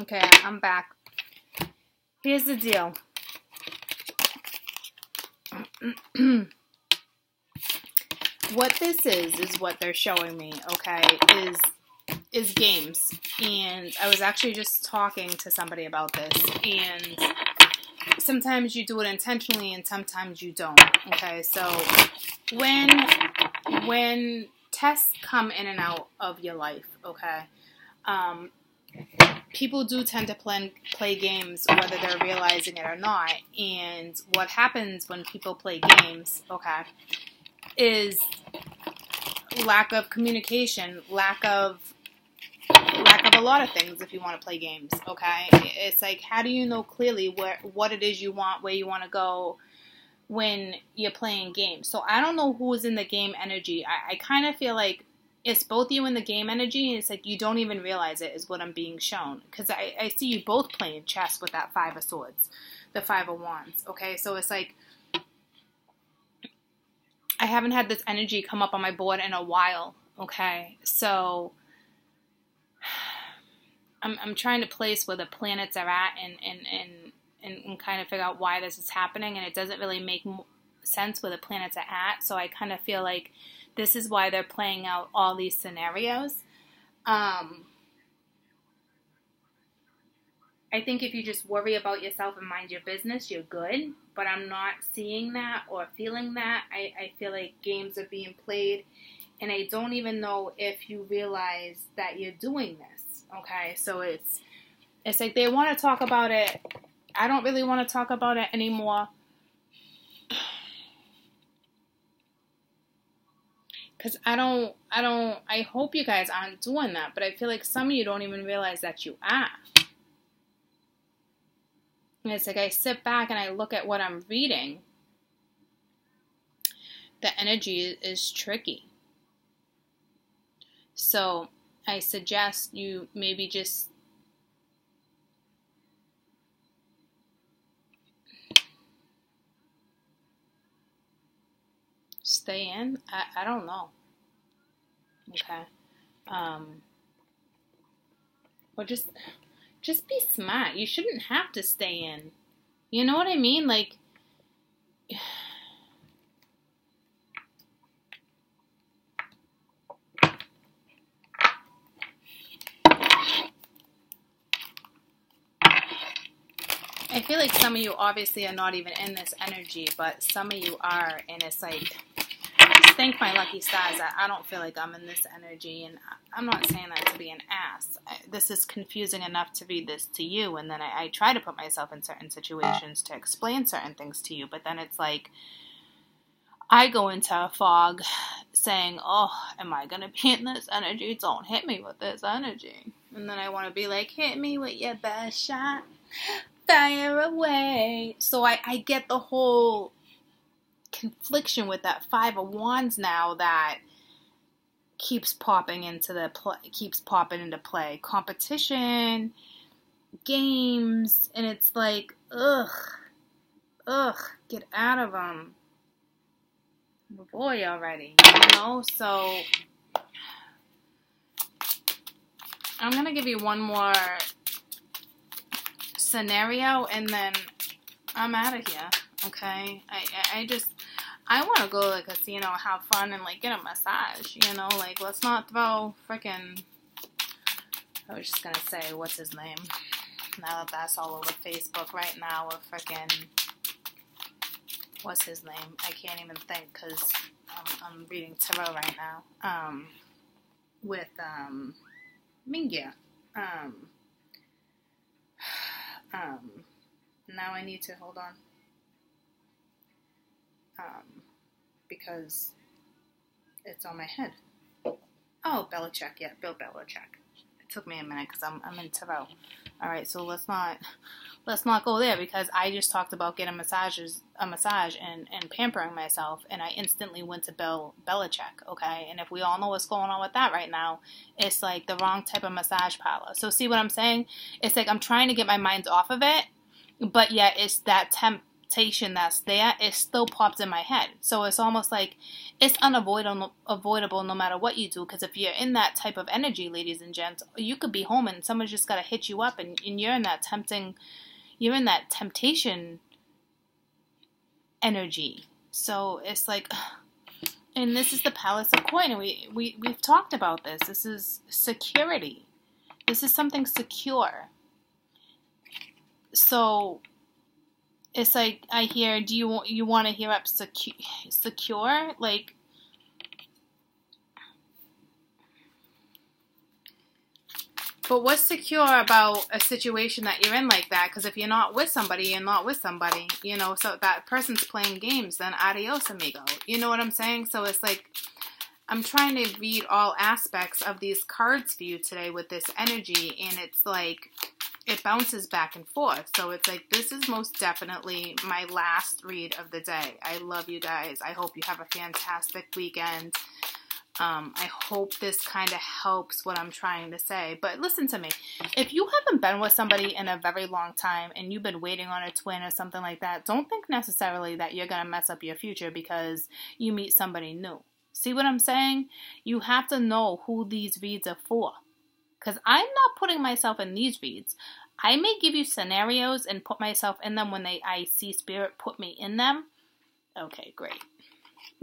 Okay, I'm back. Here's the deal. What this is what they're showing me, okay, is games. And I was actually just talking to somebody about this. And sometimes you do it intentionally and sometimes you don't, okay? So when tests come in and out of your life, okay, people do tend to play games whether they're realizing it or not. And what happens when people play games, okay, is lack of communication, lack of a lot of things if you want to play games, okay? It's like, how do you know clearly what it is you want, where you want to go when you're playing games? So I don't know who's in the game energy. I kind of feel like it's both you and the game energy, and it's like you don't even realize it is what I'm being shown. Because I see you both playing chess with that 5 of swords, the 5 of wands, okay? So it's like, I haven't had this energy come up on my board in a while, okay? So I'm trying to place where the planets are at and kind of figure out why this is happening, and it doesn't really make sense where the planets are at. So I kind of feel like this is why they're playing out all these scenarios. I think if you just worry about yourself and mind your business, you're good. But I'm not seeing that or feeling that. I feel like games are being played. And I don't even know if you realize that you're doing this. Okay, so it's like they want to talk about it. I don't really want to talk about it anymore. Because I hope you guys aren't doing that. But I feel like some of you don't even realize that you are. And it's like I sit back and I look at what I'm reading. The energy is tricky. So I suggest you maybe just stay in. I don't know. Okay. Or just be smart. You shouldn't have to stay in. You know what I mean? Like, I feel like some of you obviously are not even in this energy, but some of you are, and it's like, just thank my lucky stars. I don't feel like I'm in this energy, and I'm not saying that to be an ass. This is confusing enough to read this to you, and then I try to put myself in certain situations to explain certain things to you, but then it's like, I go into a fog saying, oh, am I going to be in this energy? Don't hit me with this energy. And then I want to be like, hit me with your best shot. Fire away. So I get the whole confliction with that 5 of wands now that keeps popping into play. Competition, games, and it's like, ugh, get out of them, boy, already. You know, so I'm gonna give you one more scenario, and then I'm out of here, okay? I want to go to the casino, have fun, and, like, get a massage, you know? Like, let's not throw freaking, I was just going to say, what's his name? Now that that's all over Facebook right now, we're freaking, what's his name? I can't even think, because I'm reading tarot right now, with, Mingya, now I need to hold on, because it's on my head. Oh, Belichick, yeah, Bill Belichick. It took me a minute because I'm in tarot. All right, so let's not go there, because I just talked about getting a massage and pampering myself, and I instantly went to Bill Belichick, okay? And if we all know what's going on with that right now, it's like the wrong type of massage parlor. So see what I'm saying? It's like I'm trying to get my mind off of it, but yet it's that expectation that's there, it still pops in my head. So it's almost like it's unavoidable no matter what you do, because if you're in that type of energy, ladies and gents, you could be home and someone's just got to hit you up, and you're in that temptation energy. So it's like, and this is the Palace of Coin. We've talked about this. This is security. This is something secure. So it's like I hear, do you want to hear up secure? Like, but what's secure about a situation that you're in like that? Because if you're not with somebody, you're not with somebody, you know, so that person's playing games, then adios, amigo. You know what I'm saying? So it's like, I'm trying to read all aspects of these cards for you today with this energy, and it's like, it bounces back and forth. So it's like, this is most definitely my last read of the day. I love you guys. I hope you have a fantastic weekend. I hope this kind of helps what I'm trying to say. But listen to me. If you haven't been with somebody in a very long time and you've been waiting on a twin or something like that, don't think necessarily that you're going to mess up your future because you meet somebody new. See what I'm saying? You have to know who these reads are for. Because I'm not putting myself in these reads. I may give you scenarios and put myself in them when I see Spirit put me in them. Okay, great.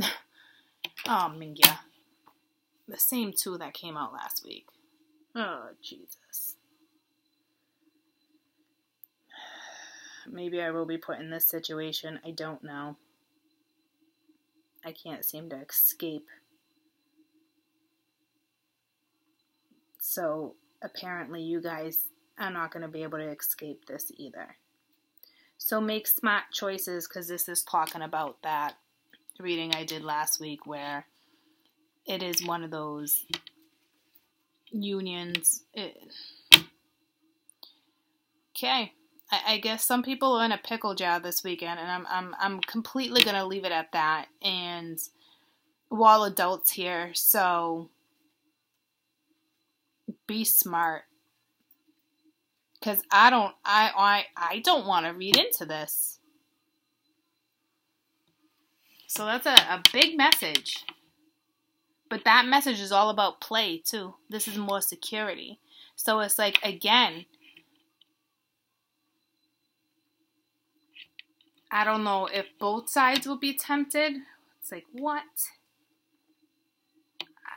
Oh, Mingya. The same two that came out last week. Oh, Jesus. Maybe I will be put in this situation. I don't know. I can't seem to escape. So apparently you guys are not going to be able to escape this either. So make smart choices, because this is talking about that reading I did last week where it is one of those unions. Okay. I guess some people are in a pickle jar this weekend, and I'm completely going to leave it at that. And we're all adults here, so be smart, because I don't want to read into this. So that's a big message, but that message is all about play too. This is more security. So it's like, again, I don't know if both sides will be tempted. It's like, what?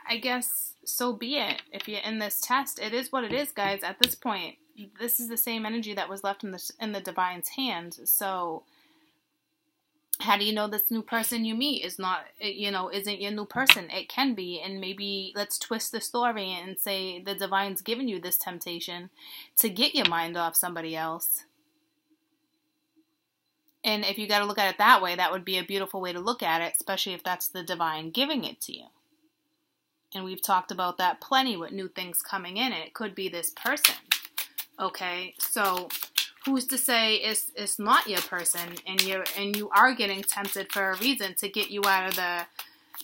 I guess so be it. If you're in this test, it is what it is, guys. At this point, this is the same energy that was left in the divine's hand. So, how do you know this new person you meet is not, you know, isn't your new person? It can be, and maybe let's twist the story and say the divine's given you this temptation to get your mind off somebody else. And if you got to look at it that way, that would be a beautiful way to look at it, especially if that's the divine giving it to you. And we've talked about that plenty with new things coming in, and it could be this person. Okay, so who's to say it's not your person, and you are getting tempted for a reason to get you out of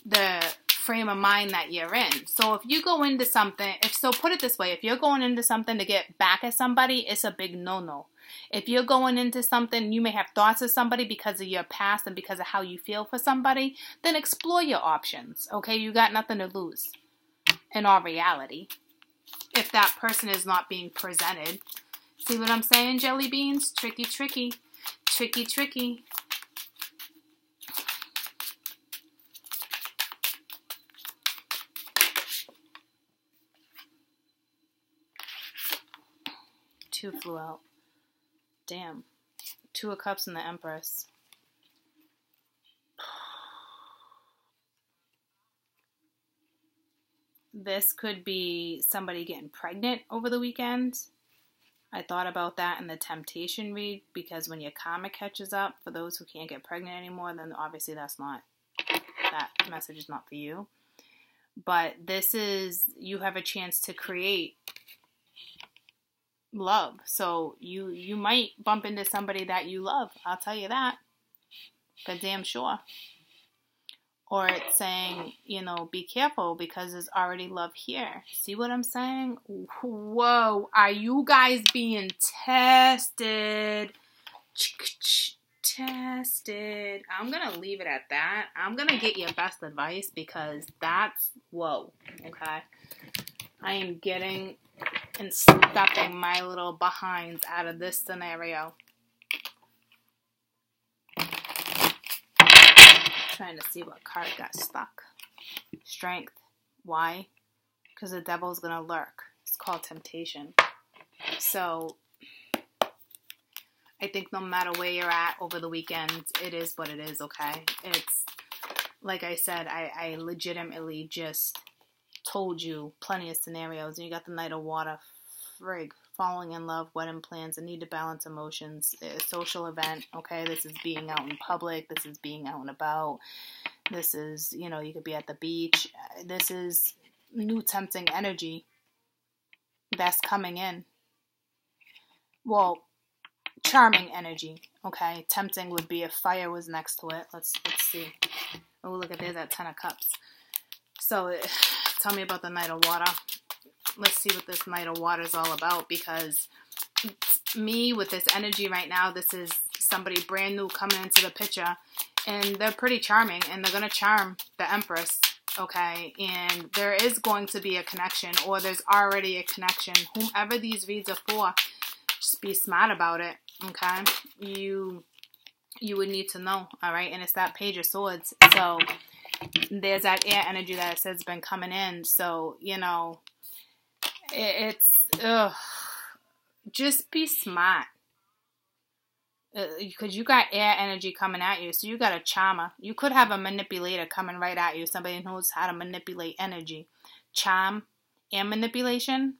the frame of mind that you're in. So if you go into something, put it this way, if you're going into something to get back at somebody, it's a big no-no. If you're going into something, you may have thoughts of somebody because of your past and because of how you feel for somebody, then explore your options, okay? You got nothing to lose in all reality if that person is not being presented. See what I'm saying, jelly beans? Tricky, tricky. Tricky, tricky. Two flew out. Damn. Two of Cups and the Empress. This could be somebody getting pregnant over the weekend. I thought about that in the temptation read, because when your karma catches up, for those who can't get pregnant anymore, then obviously that message is not for you. But this is, you have a chance to create love. So you might bump into somebody that you love. I'll tell you that for damn sure. Or it's saying, you know, be careful because there's already love here. See what I'm saying? Whoa, are you guys being tested? tested. I'm going to leave it at that. I'm going to get your best advice because that's, whoa, okay? I am getting and stopping my little behinds out of this scenario. Trying to see what card got stuck. Strength. Why? Because the devil's going to lurk. It's called temptation. So I think no matter where you're at over the weekend, it is what it is, okay? It's, like I said, I legitimately just told you plenty of scenarios. And you got the Knight of Water, frig, falling in love, wedding plans, a need to balance emotions, a social event, okay? This is being out in public. This is being out and about. This is, you know, you could be at the beach. This is new tempting energy that's coming in. Well, charming energy, okay? Tempting would be if fire was next to it. Let's see. Oh, look at there, that Ten of Cups. So tell me about the Knight of Water. Let's see what this Knight of Water is all about, because me with this energy right now, this is somebody brand new coming into the picture, and they're pretty charming, and they're going to charm the Empress, okay? And there is going to be a connection, or there's already a connection. Whomever these reads are for, just be smart about it, okay? You would need to know, all right? And it's that Page of Swords. So there's that air energy that it says has been coming in. So, you know, it's just be smart. Because you got air energy coming at you. So you got a charmer. You could have a manipulator coming right at you. Somebody knows how to manipulate energy. Charm and manipulation.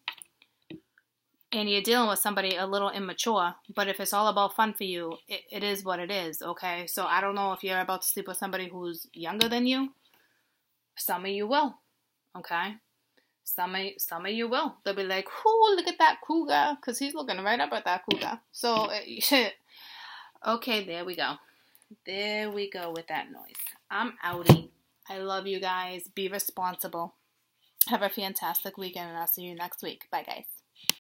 And you're dealing with somebody a little immature, but if it's all about fun for you, it is what it is, okay? So I don't know if you're about to sleep with somebody who's younger than you. Some of you will, okay? Some of you will. They'll be like, "Ooh, look at that cougar," because he's looking right up at that cougar. So, okay, there we go. There we go with that noise. I'm outie. I love you guys. Be responsible. Have a fantastic weekend, and I'll see you next week. Bye, guys.